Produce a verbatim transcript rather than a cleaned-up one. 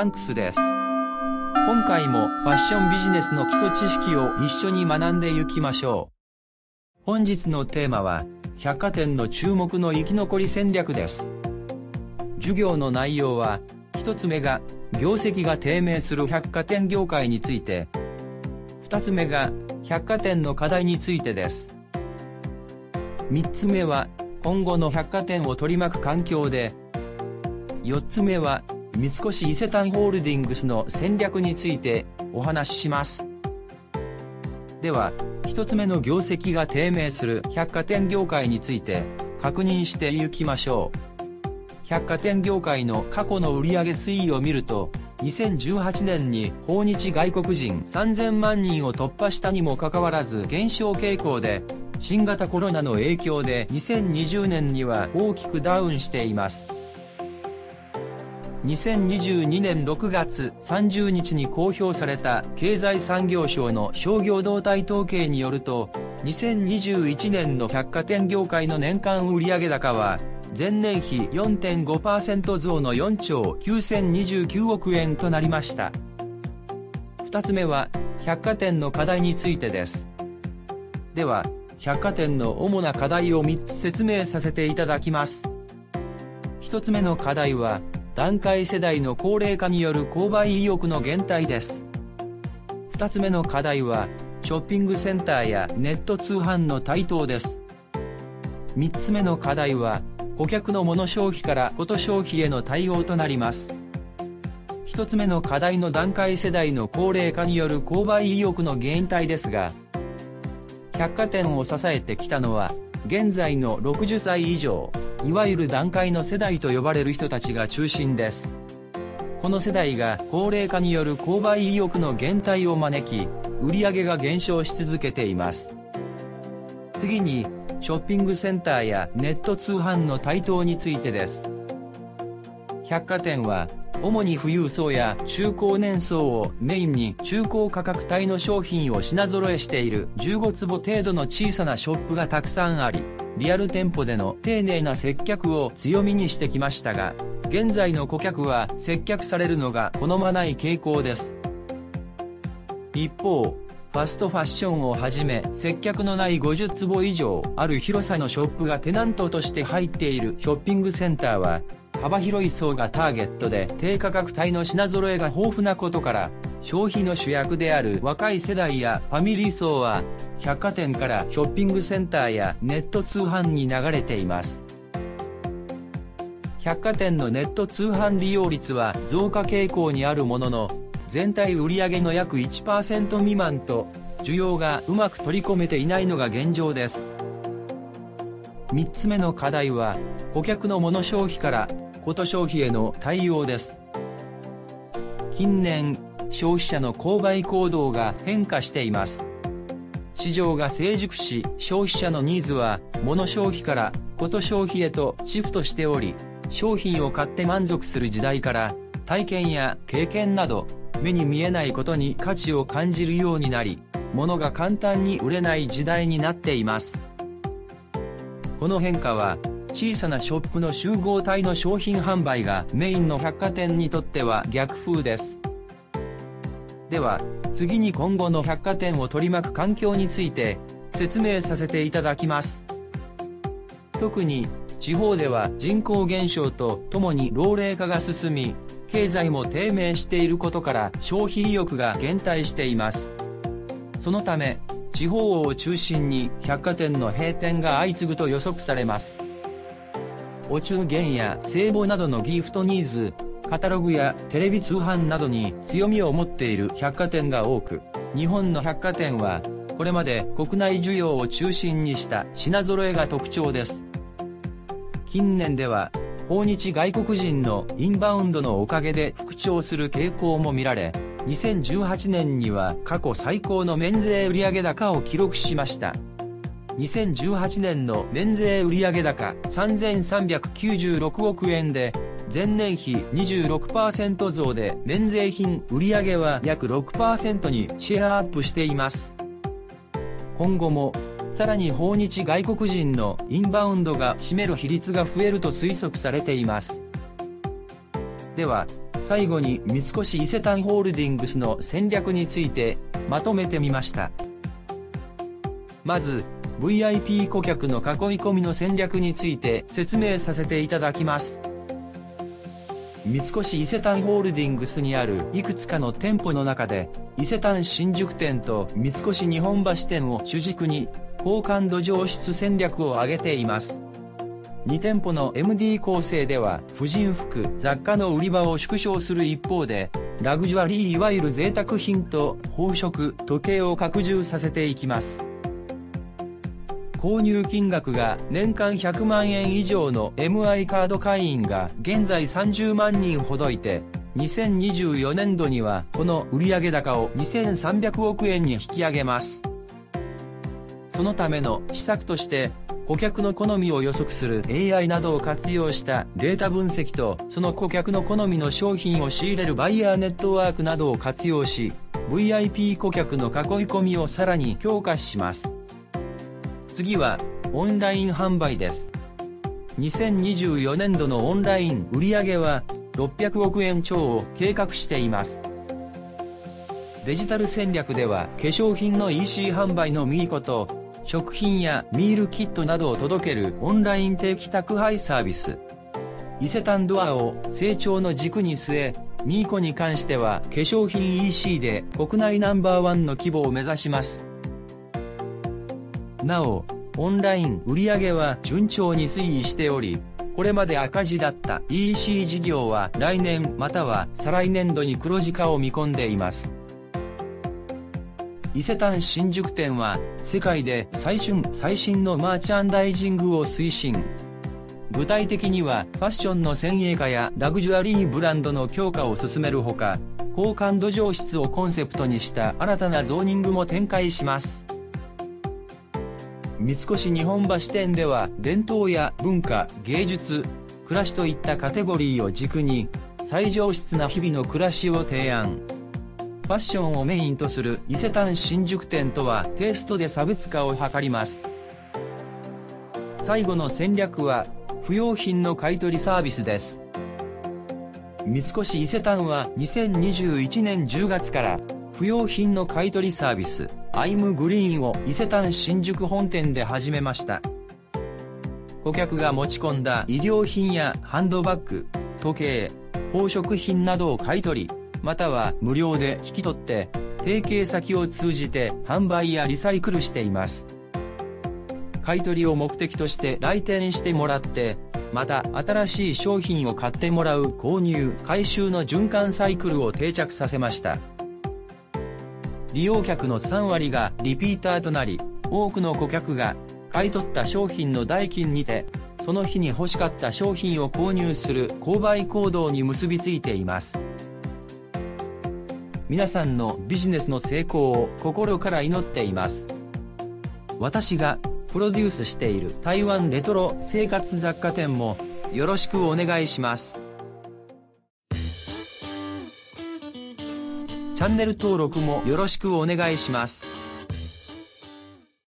サンクスです。今回もファッションビジネスの基礎知識を一緒に学んでいきましょう。本日のテーマは、百貨店の注目の生き残り戦略です。授業の内容は、ひとつめが、業績が低迷する百貨店業界について、ふたつめが、百貨店の課題についてです。みっつめは、今後の百貨店を取り巻く環境で、よっつめは、三越伊勢丹ホールディングスの戦略についてお話しします。では、ひとつめの業績が低迷する百貨店業界について確認していきましょう。百貨店業界の過去の売上推移を見ると、にせんじゅうはちねんに訪日外国人さんぜんまんにんを突破したにもかかわらず減少傾向で、新型コロナの影響でにせんにじゅうねんには大きくダウンしています。にせんにじゅうにねんろくがつさんじゅうにちに公表された経済産業省の商業動態統計によると、にせんにじゅういちねんの百貨店業界の年間売上高は、前年比 よんてんごパーセント 増のよんちょうきゅうせんにじゅうきゅうおくえんとなりました。ふたつめは、百貨店の課題についてです。では、百貨店の主な課題をみっつ説明させていただきます。ひとつめの課題は、団塊世代の高齢化による購買意欲の減退です。ふたつめの課題は、ショッピングセンターやネット通販の台頭です。みっつめの課題は、顧客のモノ消費からコト消費への対応となります。ひとつめの課題の団塊世代の高齢化による購買意欲の減退ですが、百貨店を支えてきたのは、現在のろくじゅっさい以上、いわゆる団塊の世代と呼ばれる人たちが中心です。この世代が高齢化による購買意欲の減退を招き、売上が減少し続けています。次に、ショッピングセンターやネット通販の台頭についてです。百貨店は、主に富裕層や中高年層をメインに中高価格帯の商品を品揃えしているじゅうごつぼ程度の小さなショップがたくさんあり、リアル店舗での丁寧な接客を強みにしてきましたが、現在の顧客は接客されるのが好まない傾向です。一方、ファストファッションをはじめ接客のないごじゅっつぼ以上ある広さのショップがテナントとして入っているショッピングセンターは、幅広い層がターゲットで低価格帯の品揃えが豊富なことから、消費の主役である若い世代やファミリー層は、百貨店からショッピングセンターやネット通販に流れています。百貨店のネット通販利用率は増加傾向にあるものの、全体売上の約 いちパーセント 未満と、需要がうまく取り込めていないのが現状です。みっつめの課題は、顧客のモノ消費から、コト消費への対応です。近年、消費者の購買行動が変化しています。市場が成熟し、消費者のニーズは、モノ消費からコト消費へとシフトしており、商品を買って満足する時代から、体験や経験など、目に見えないことに価値を感じるようになり、物が簡単に売れない時代になっています。この変化は、小さなショップの集合体の商品販売がメインの百貨店にとっては逆風です。では、次に今後の百貨店を取り巻く環境について説明させていただきます。特に、地方では人口減少とともに老齢化が進み、経済も低迷していることから消費意欲が減退しています。そのため、地方を中心に百貨店の閉店が相次ぐと予測されます。お中元や聖母などのギフトニーズ、カタログやテレビ通販などに強みを持っている百貨店が多く、日本の百貨店は、これまで国内需要を中心にした品揃えが特徴です。近年では、訪日外国人のインバウンドのおかげで復調する傾向も見られ、にせんじゅうはちねんには過去最高の免税売上高を記録しました。にせんじゅうはちねんの免税売上高さんぜんさんびゃくきゅうじゅうろくおくえんで、前年比 にじゅうろくパーセント 増で免税品売上は約 ろくパーセント にシェアアップしています。今後も、さらに訪日外国人のインバウンドが占める比率が増えると推測されています。では、最後に三越伊勢丹ホールディングスの戦略についてまとめてみました。まず、ブイアイピー 顧客の囲い込みの戦略について説明させていただきます。三越伊勢丹ホールディングスにあるいくつかの店舗の中で、伊勢丹新宿店と三越日本橋店を主軸に、好感度上質戦略を挙げています。に店舗の エムディー 構成では、婦人服、雑貨の売り場を縮小する一方で、ラグジュアリーいわゆる贅沢品と宝飾、時計を拡充させていきます。購入金額が年間ひゃくまんえん以上の エムアイ カード会員が現在さんじゅうまんにんほどいて、にせんにじゅうよねんどにはこの売上高をにせんさんびゃくおくえんに引き上げます。そのための施策として、顧客の好みを予測する エーアイ などを活用したデータ分析と、その顧客の好みの商品を仕入れるバイヤーネットワークなどを活用し、ブイアイピー 顧客の囲い込みをさらに強化します。次は、オンライン販売です。にせんにじゅうよねんどのオンライン売上はろっぴゃくおくえん超を計画しています。デジタル戦略では、化粧品の イーシー 販売のミーコと、食品やミールキットなどを届けるオンライン定期宅配サービス。伊勢丹ドアを成長の軸に据え、ミーコに関しては化粧品 イーシー で国内ナンバーワンの規模を目指します。なお、オンライン売上は順調に推移しており、これまで赤字だった イーシー 事業は来年または再来年度に黒字化を見込んでいます。伊勢丹新宿店は、世界で最新最新のマーチャンダイジングを推進。具体的には、ファッションの先鋭化やラグジュアリーブランドの強化を進めるほか、好感度上質をコンセプトにした新たなゾーニングも展開します。三越日本橋店では、伝統や文化、芸術、暮らしといったカテゴリーを軸に、最上質な日々の暮らしを提案。ファッションをメインとする伊勢丹新宿店とはテイストで差別化を図ります。最後の戦略は、不用品の買取サービスです。三越伊勢丹はにせんにじゅういちねんじゅうがつから、不用品の買取サービス、アイムグリーンを伊勢丹新宿本店で始めました。顧客が持ち込んだ衣料品やハンドバッグ、時計、宝飾品などを買い取り、または無料で引き取って、提携先を通じて販売やリサイクルしています。買い取りを目的として来店してもらって、また新しい商品を買ってもらう購入・回収の循環サイクルを定着させました。利用客のさんわりがリピーターとなり、多くの顧客が買い取った商品の代金にて、その日に欲しかった商品を購入する購買行動に結びついています。皆さんのビジネスの成功を心から祈っています。私がプロデュースしている台湾レトロ生活雑貨店もよろしくお願いします。チャンネル登録もよろしくお願いします。